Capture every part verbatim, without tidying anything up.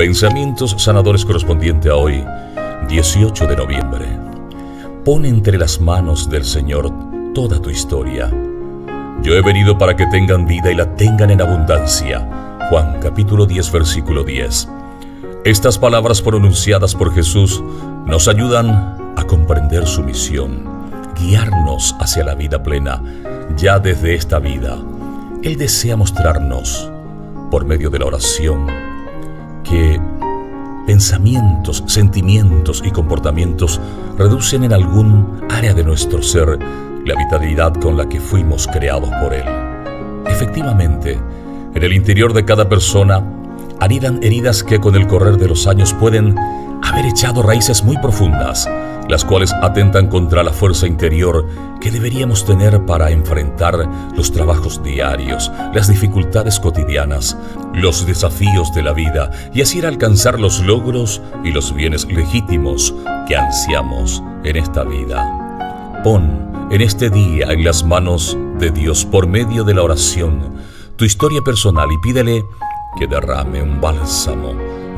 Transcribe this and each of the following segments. Pensamientos sanadores correspondiente a hoy, dieciocho de noviembre. Pon entre las manos del Señor toda tu historia. Yo he venido para que tengan vida y la tengan en abundancia. Juan capítulo diez, versículo diez. Estas palabras pronunciadas por Jesús nos ayudan a comprender su misión, guiarnos hacia la vida plena, ya desde esta vida. Él desea mostrarnos, por medio de la oración, que pensamientos, sentimientos y comportamientos reducen en algún área de nuestro ser la vitalidad con la que fuimos creados por Él. Efectivamente, en el interior de cada persona anidan heridas que con el correr de los años pueden haber echado raíces muy profundas, las cuales atentan contra la fuerza interior que deberíamos tener para enfrentar los trabajos diarios, las dificultades cotidianas, los desafíos de la vida y así ir a alcanzar los logros y los bienes legítimos que ansiamos en esta vida. Pon en este día en las manos de Dios por medio de la oración tu historia personal y pídele que derrame un bálsamo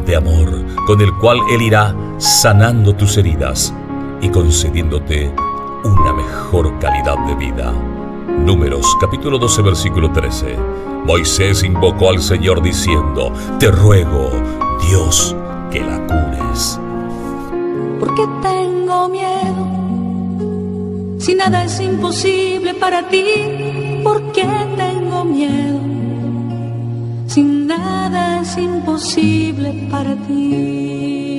de amor con el cual Él irá sanando tus heridas y concediéndote una mejor calidad de vida. Números capítulo doce, versículo trece. Moisés invocó al Señor diciendo: te ruego, Dios, que la cures. ¿Por qué tengo miedo? Si nada es imposible para ti, ¿por qué tengo miedo? Si nada es imposible para ti.